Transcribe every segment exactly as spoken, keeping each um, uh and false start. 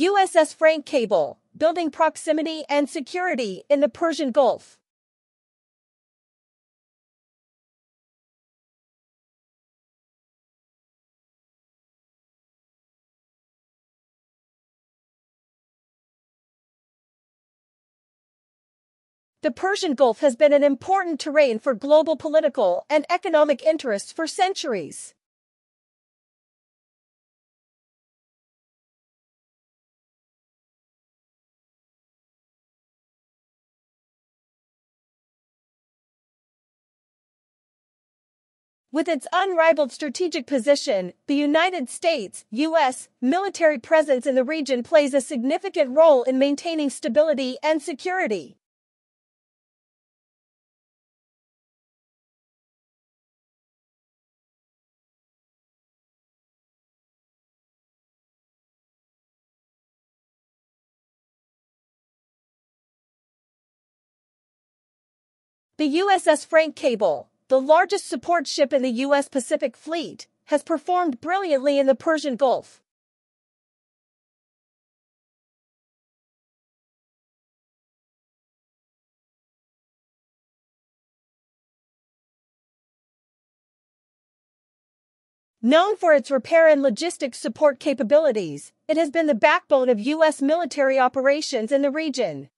U S S Frank Cable, building proximity and security in the Persian Gulf. The Persian Gulf has been an important terrain for global political and economic interests for centuries. With its unrivaled strategic position, the United States U S military presence in the region plays a significant role in maintaining stability and security. The U S S Frank Cable, the largest support ship in the U S Pacific Fleet, has performed brilliantly in the Persian Gulf. Known for its repair and logistics support capabilities, it has been the backbone of U S military operations in the region.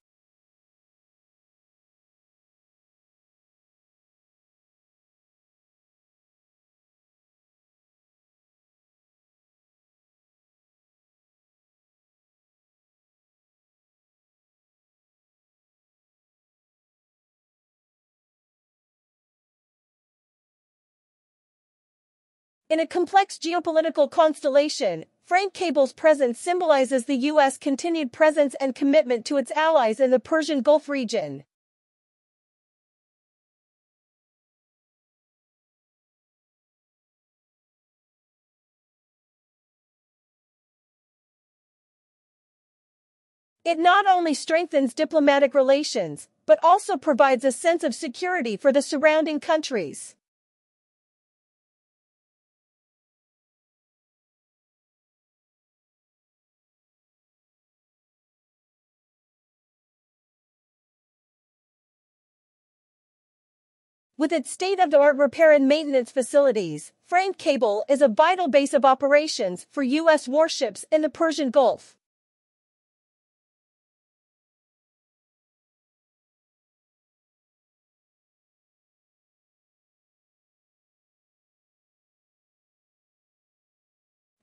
In a complex geopolitical constellation, Frank Cable's presence symbolizes the U S continued presence and commitment to its allies in the Persian Gulf region. It not only strengthens diplomatic relations, but also provides a sense of security for the surrounding countries. With its state-of-the-art repair and maintenance facilities, Frank Cable is a vital base of operations for U S warships in the Persian Gulf.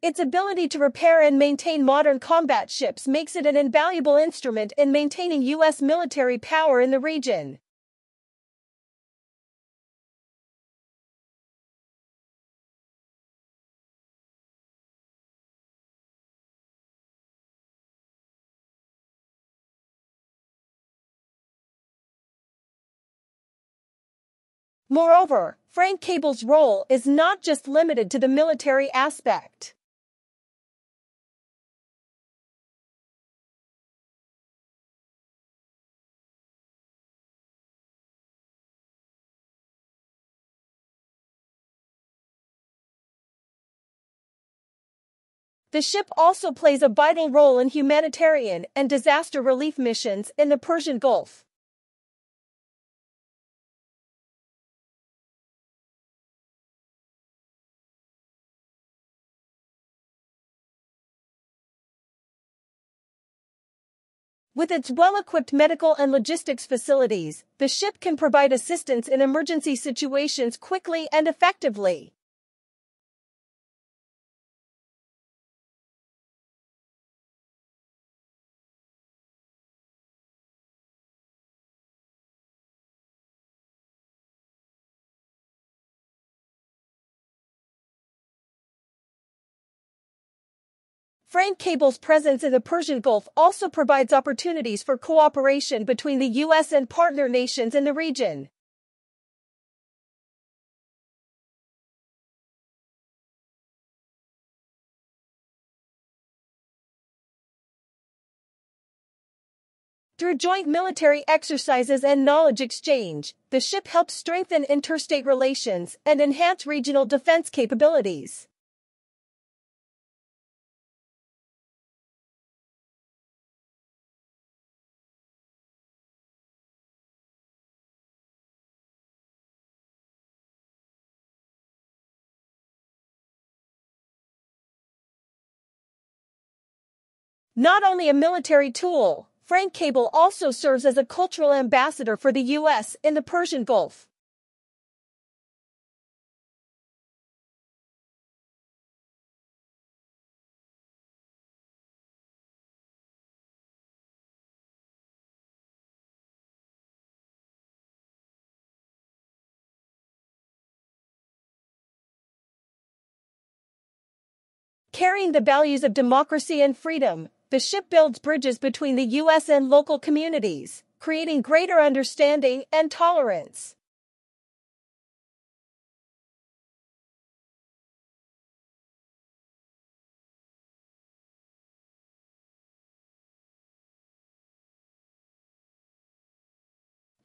Its ability to repair and maintain modern combat ships makes it an invaluable instrument in maintaining U S military power in the region. Moreover, Frank Cable's role is not just limited to the military aspect. The ship also plays a vital role in humanitarian and disaster relief missions in the Persian Gulf. With its well-equipped medical and logistics facilities, the ship can provide assistance in emergency situations quickly and effectively. Frank Cable's presence in the Persian Gulf also provides opportunities for cooperation between the U S and partner nations in the region. Through joint military exercises and knowledge exchange, the ship helps strengthen interstate relations and enhance regional defense capabilities. Not only a military tool, Frank Cable also serves as a cultural ambassador for the U S in the Persian Gulf. Carrying the values of democracy and freedom, the ship builds bridges between the U S and local communities, creating greater understanding and tolerance.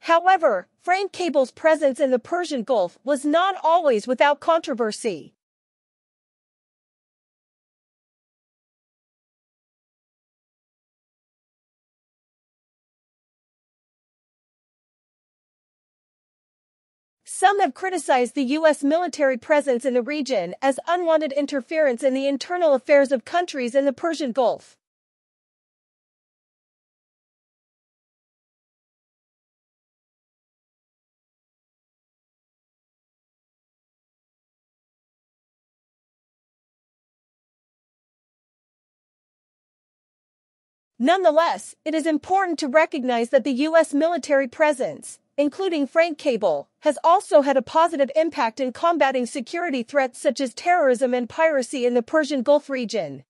However, Frank Cable's presence in the Persian Gulf was not always without controversy. Some have criticized the U S military presence in the region as unwanted interference in the internal affairs of countries in the Persian Gulf. Nonetheless, it is important to recognize that the U S military presence, including Frank Cable, has also had a positive impact in combating security threats such as terrorism and piracy in the Persian Gulf region.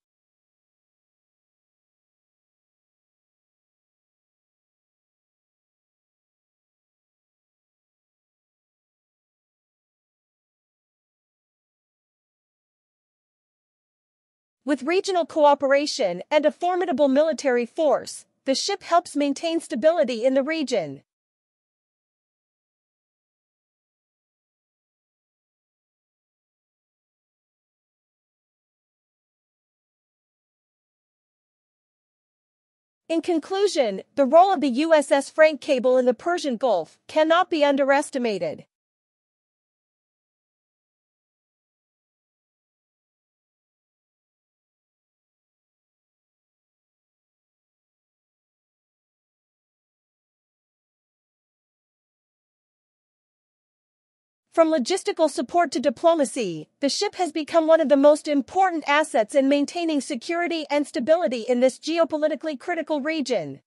With regional cooperation and a formidable military force, the ship helps maintain stability in the region. In conclusion, the role of the U S S Frank Cable in the Persian Gulf cannot be underestimated. From logistical support to diplomacy, the ship has become one of the most important assets in maintaining security and stability in this geopolitically critical region.